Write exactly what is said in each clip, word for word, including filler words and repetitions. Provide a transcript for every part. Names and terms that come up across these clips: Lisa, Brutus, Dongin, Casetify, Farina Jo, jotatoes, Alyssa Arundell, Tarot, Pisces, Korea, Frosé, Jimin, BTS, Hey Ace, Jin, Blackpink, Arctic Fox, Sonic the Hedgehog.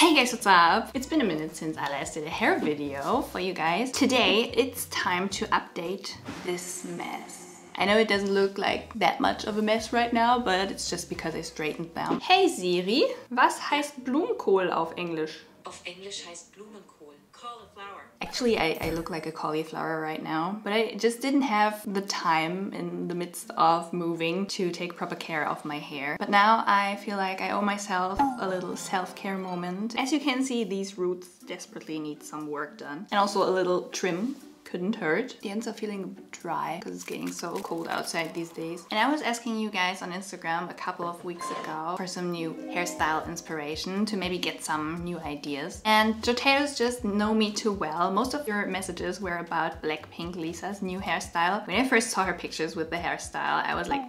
Hey guys, what's up? It's been a minute since I last did a hair video for you guys. Today it's time to update this mess. I know it doesn't look like that much of a mess right now, but it's just because I straightened them. Hey Siri, was heißt Blumenkohl auf Englisch? Auf Englisch heißt Blumenkohl, cauliflower. Actually, I, I look like a cauliflower right now, but I just didn't have the time in the midst of moving to take proper care of my hair. But now I feel like I owe myself a little self-care moment. As you can see, these roots desperately need some work done, and also a little trim. Couldn't hurt. The ends are feeling dry because it's getting so cold outside these days. And I was asking you guys on Instagram a couple of weeks ago for some new hairstyle inspiration to maybe get some new ideas. And Joteros just know me too well. Most of your messages were about Blackpink Lisa's new hairstyle. When I first saw her pictures with the hairstyle, I was like,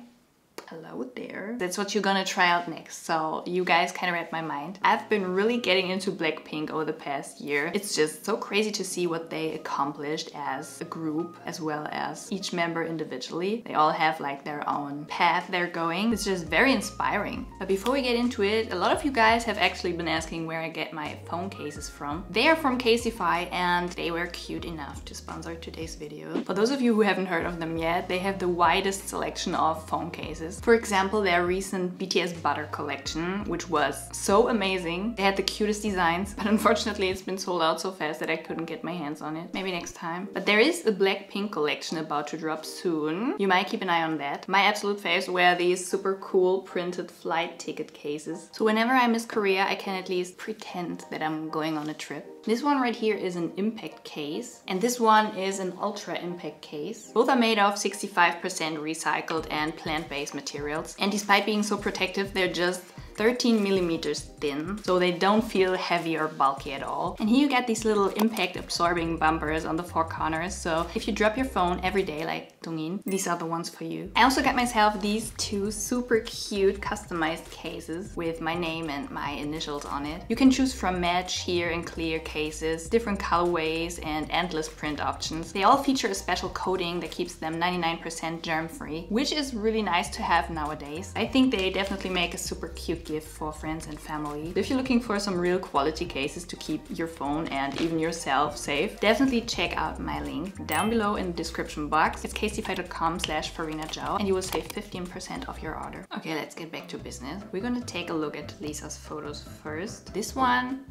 hello there. That's what you're gonna try out next. So you guys kind of read my mind. I've been really getting into Blackpink over the past year. It's just so crazy to see what they accomplished as a group, as well as each member individually. They all have like their own path they're going. It's just very inspiring. But before we get into it, a lot of you guys have actually been asking where I get my phone cases from. They are from Casetify, and they were cute enough to sponsor today's video. For those of you who haven't heard of them yet, they have the widest selection of phone cases. For example, their recent B T S Butter collection, which was so amazing. They had the cutest designs, but unfortunately it's been sold out so fast that I couldn't get my hands on it. Maybe next time. But there is a Blackpink collection about to drop soon. You might keep an eye on that. My absolute faves were these super cool printed flight ticket cases. So whenever I miss Korea, I can at least pretend that I'm going on a trip. This one right here is an impact case, and this one is an ultra impact case. Both are made of sixty-five percent recycled and plant-based materials, and despite being so protective, they're just thirteen millimeters thin, so they don't feel heavy or bulky at all. And here you get these little impact absorbing bumpers on the four corners, so if you drop your phone every day like Dongin, these are the ones for you. I also got myself these two super cute customized cases with my name and my initials on it. You can choose from matte, sheer and clear cases, different colorways and endless print options. They all feature a special coating that keeps them ninety-nine percent germ-free, which is really nice to have nowadays. I think they definitely make a super cute gift for friends and family. If you're looking for some real quality cases to keep your phone and even yourself safe, definitely check out my link down below in the description box. It's casetify dot com slash Farina Jo, and you will save fifteen percent off your order. Okay, let's get back to business. We're gonna take a look at Lisa's photos first. This one,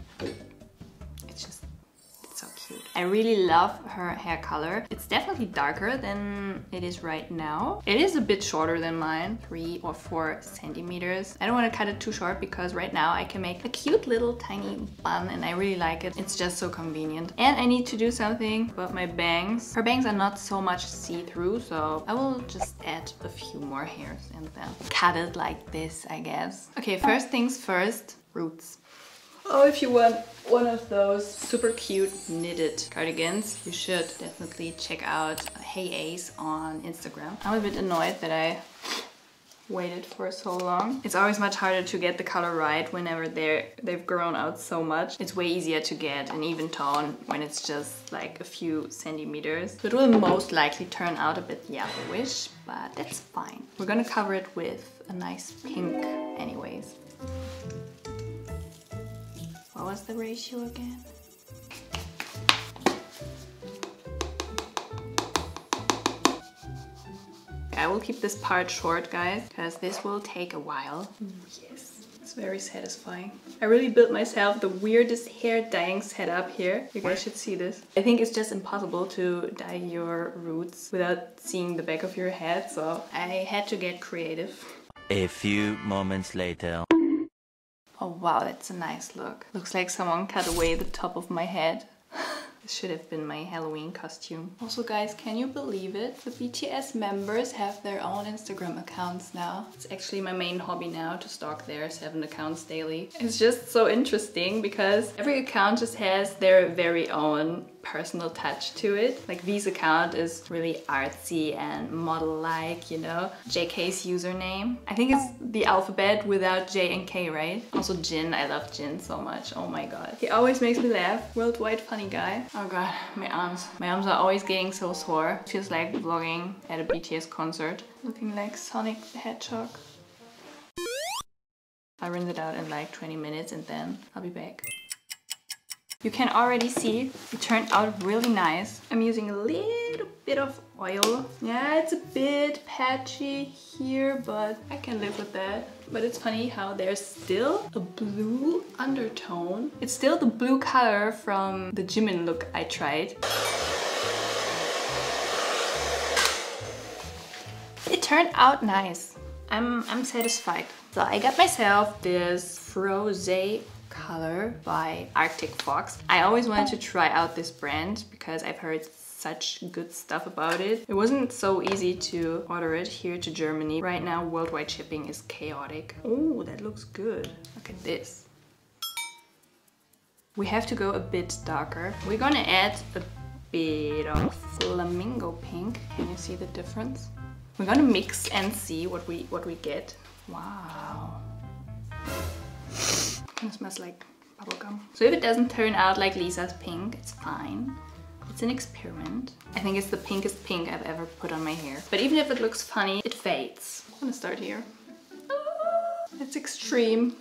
it's just so cute. I really love her hair color. It's definitely darker than it is right now. It is a bit shorter than mine, three or four centimeters. I don't want to cut it too short because right now I can make a cute little tiny bun, and I really like it. It's just so convenient. And I need to do something about my bangs. Her bangs are not so much see-through, so I will just add a few more hairs and then cut it like this, I guess. Okay, first things first, roots. Oh, if you want one of those super cute knitted cardigans, you should definitely check out Hey Ace on Instagram. I'm a bit annoyed that I waited for so long. It's always much harder to get the color right whenever they're, they've grown out so much. It's way easier to get an even tone when it's just like a few centimeters. So it will most likely turn out a bit yellowish, but that's fine. We're gonna cover it with a nice pink anyways. What was the ratio again? I will keep this part short, guys, because this will take a while. Yes, it's very satisfying. I really built myself the weirdest hair dyeing setup here. You guys should see this. I think it's just impossible to dye your roots without seeing the back of your head, so I had to get creative. A few moments later. Oh wow, that's a nice look. Looks like someone cut away the top of my head. This should have been my Halloween costume. Also guys, can you believe it? The B T S members have their own Instagram accounts now. It's actually my main hobby now to stalk their seven accounts daily. It's just so interesting because every account just has their very own personal touch to it. Like V's account is really artsy and model-like, you know. J K's username. I think it's the alphabet without J and K, right? Also Jin, I love Jin so much. Oh my god. He always makes me laugh. Worldwide funny guy. Oh god, my arms. My arms are always getting so sore. Feels like vlogging at a B T S concert. Looking like Sonic the Hedgehog. I'll rinse it out in like twenty minutes and then I'll be back. You can already see it turned out really nice. I'm using a little bit of oil. Yeah, it's a bit patchy here, but I can live with that. But it's funny how there's still a blue undertone. It's still the blue color from the Jimin look I tried. It turned out nice. I'm, I'm satisfied. So I got myself this Frosé color by Arctic Fox. I always wanted to try out this brand because I've heard such good stuff about it. It wasn't so easy to order it here to Germany. Right now, worldwide shipping is chaotic. Oh, that looks good. Look at this. We have to go a bit darker. We're gonna add a bit of flamingo pink. Can you see the difference? We're gonna mix and see what we what we get. Wow. It kind of smells like bubblegum. So if it doesn't turn out like Lisa's pink, it's fine. It's an experiment. I think it's the pinkest pink I've ever put on my hair. But even if it looks funny, it fades. I'm gonna start here. Ah, it's extreme.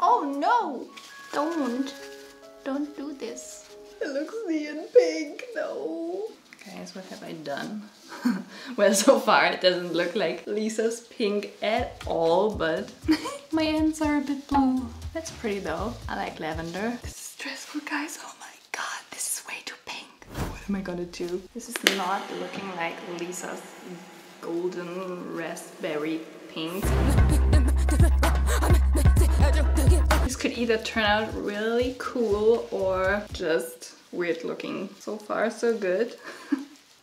Oh no! Don't. Don't do this. It looks neon pink, no. Guys, what have I done? Well, so far it doesn't look like Lisa's pink at all, but my ends are a bit blue. That's pretty though. I like lavender. This is stressful, guys. Oh my god, this is way too pink. What am I gonna do? This is not looking like Lisa's golden raspberry pink. This could either turn out really cool or just weird looking. So far, so good.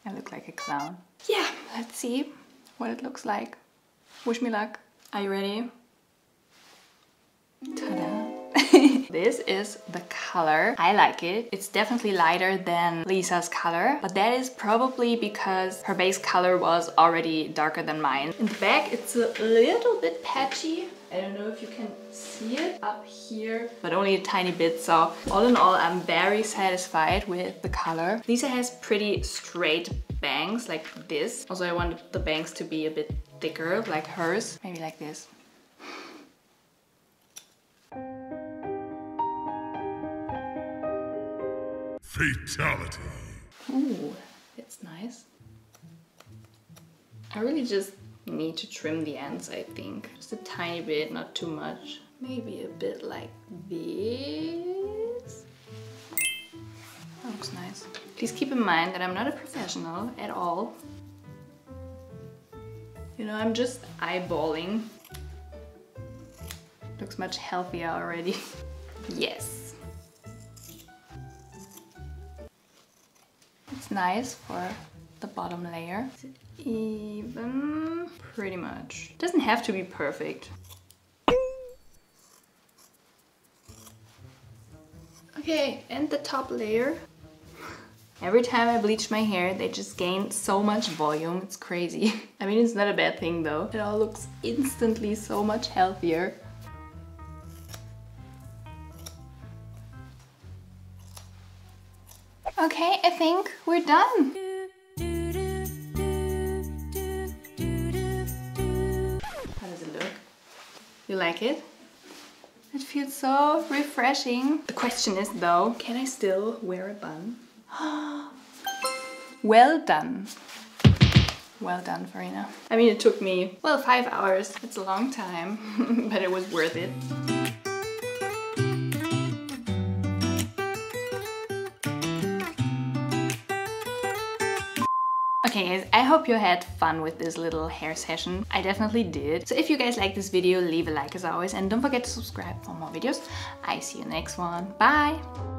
I look like a clown. Yeah, let's see what it looks like. Wish me luck. Are you ready? Ta-da! This is the color. I like it. It's definitely lighter than Lisa's color, but that is probably because her base color was already darker than mine. In the back, it's a little bit patchy. I don't know if you can see it up here, but only a tiny bit. So all in all, I'm very satisfied with the color. Lisa has pretty straight bangs like this. Also, I wanted the bangs to be a bit thicker like hers. Maybe like this. Fatality. Ooh, that's nice. I really just need to trim the ends, I think. Just a tiny bit, not too much. Maybe a bit like this. That looks nice. Please keep in mind that I'm not a professional at all. You know, I'm just eyeballing. Looks much healthier already. Yes. It's nice for the bottom layer. Is it even? Pretty much. Doesn't have to be perfect. Okay, and the top layer. Every time I bleach my hair, they just gain so much volume. It's crazy. I mean, it's not a bad thing though. It all looks instantly so much healthier. Okay, I think we're done. You like it? It feels so refreshing. The question is though, can I still wear a bun? Well done. Well done, Farina. I mean, it took me, well, five hours. It's a long time, but it was worth it. Okay guys, I hope you had fun with this little hair session. I definitely did. So if you guys like this video, leave a like as always and don't forget to subscribe for more videos. I see you next one. Bye!